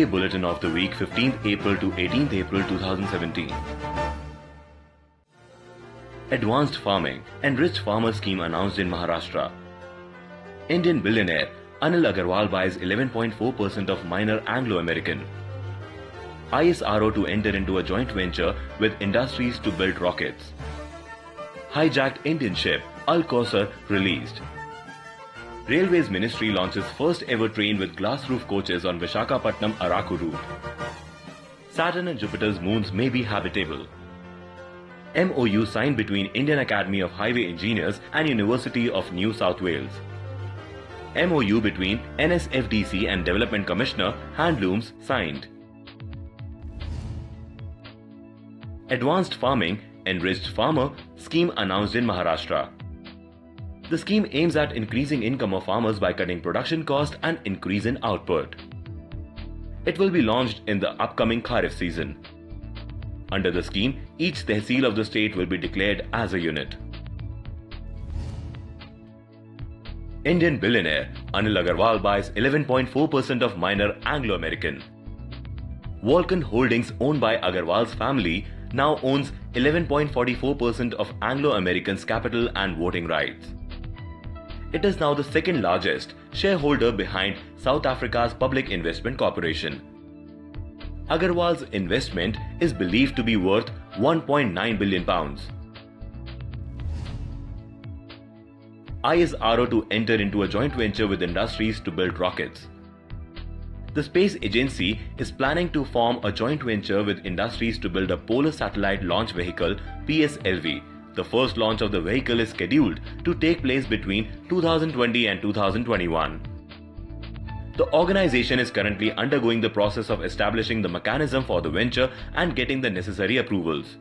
DVDA Bulletin of the Week, 15th April to 18th April 2017. Advanced Farming, Enriched Farmer Scheme announced in Maharashtra. Indian billionaire Anil Agarwal buys 11.4% of Minor Anglo-American. ISRO to enter into a joint venture with industries to build rockets. Hijacked Indian ship Al Qasir released. Railways Ministry launches first ever train with glass roof coaches on Visakhapatnam Araku route. Saturn and Jupiter's moons may be habitable. MOU signed between Indian Academy of Highway Engineers and University of New South Wales. MOU between NSFDC and Development Commissioner Handlooms signed. Advanced Farming, Enriched Farmer Scheme announced in Maharashtra. The scheme aims at increasing income of farmers by cutting production cost and increase in output. It will be launched in the upcoming Kharif season. Under the scheme, each tehsil of the state will be declared as a unit. Indian billionaire Anil Agarwal buys 11.4% of Minor Anglo-American. Volcan Holdings, owned by Agarwal's family, now owns 11.44% of Anglo-American's capital and voting rights. It is now the second largest shareholder behind South Africa's Public Investment Corporation. Agarwal's investment is believed to be worth £1.9 billion. ISRO to enter into a joint venture with industries to build rockets. The space agency is planning to form a joint venture with industries to build a polar satellite launch vehicle PSLV. The first launch of the vehicle is scheduled to take place between 2020 and 2021. The organization is currently undergoing the process of establishing the mechanism for the venture and getting the necessary approvals.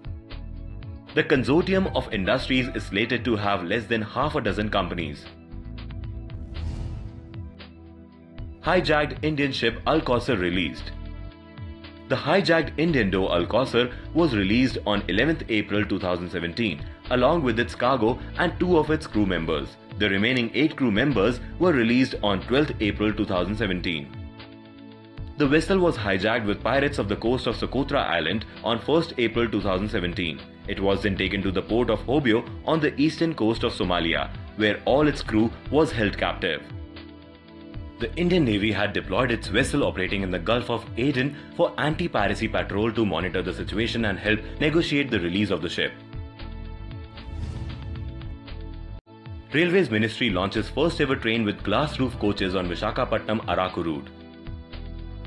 The consortium of industries is slated to have less than half a dozen companies. Hijacked Indian ship Al Qasir released. The hijacked Indian dhow Al Qasir was released on 11th April 2017 along with its cargo and two of its crew members. The remaining 8 crew members were released on 12th April 2017. The vessel was hijacked with pirates of the coast of Socotra island on 1st April 2017. It was then taken to the port of Hobyo on the eastern coast of Somalia, where all its crew was held captive. The Indian Navy had deployed its vessel operating in the Gulf of Aden for anti-piracy patrol to monitor the situation and help negotiate the release of the ship. Railways Ministry launches first ever train with glass roof coaches on Visakhapatnam Araku route.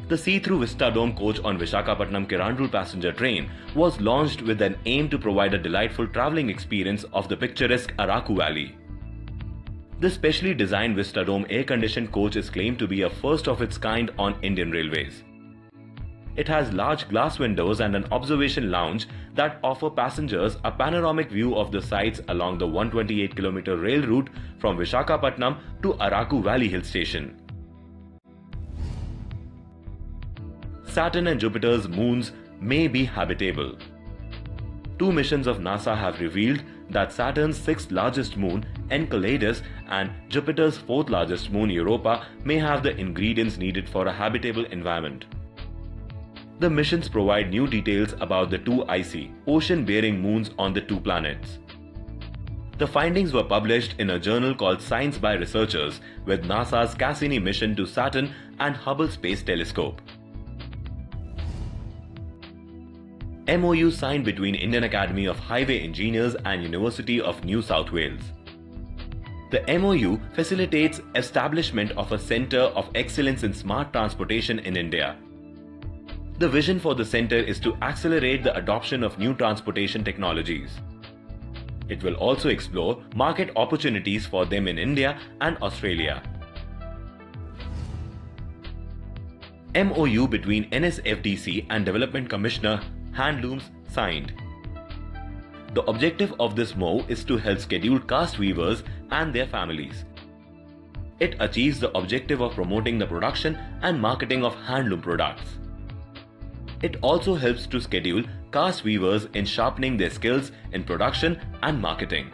The see-through Vista Dome coach on Visakhapatnam Kirandru passenger train was launched with an aim to provide a delightful travelling experience of the picturesque Araku Valley. This specially designed Vista Dome air-conditioned coach is claimed to be a first of its kind on Indian Railways. It has large glass windows and an observation lounge that offer passengers a panoramic view of the sights along the 128-kilometer rail route from Visakhapatnam to Araku Valley Hill Station. Saturn and Jupiter's moons may be habitable. Two missions of NASA have revealed that Saturn's 6th largest moon, Enceladus, and Jupiter's 4th largest moon, Europa, may have the ingredients needed for a habitable environment. The missions provide new details about the two icy, ocean-bearing moons on the two planets. The findings were published in a journal called Science by Researchers with NASA's Cassini mission to Saturn and Hubble Space Telescope. MOU signed between Indian Academy of Highway Engineers and University of New South Wales. The MOU facilitates establishment of a Centre of Excellence in Smart Transportation in India. The vision for the centre is to accelerate the adoption of new transportation technologies. It will also explore market opportunities for them in India and Australia. MOU between NSFDC and Development Commissioner Handlooms signed. The objective of this MOU is to help scheduled caste weavers and their families. It achieves the objective of promoting the production and marketing of handloom products. It also helps to schedule caste weavers in sharpening their skills in production and marketing.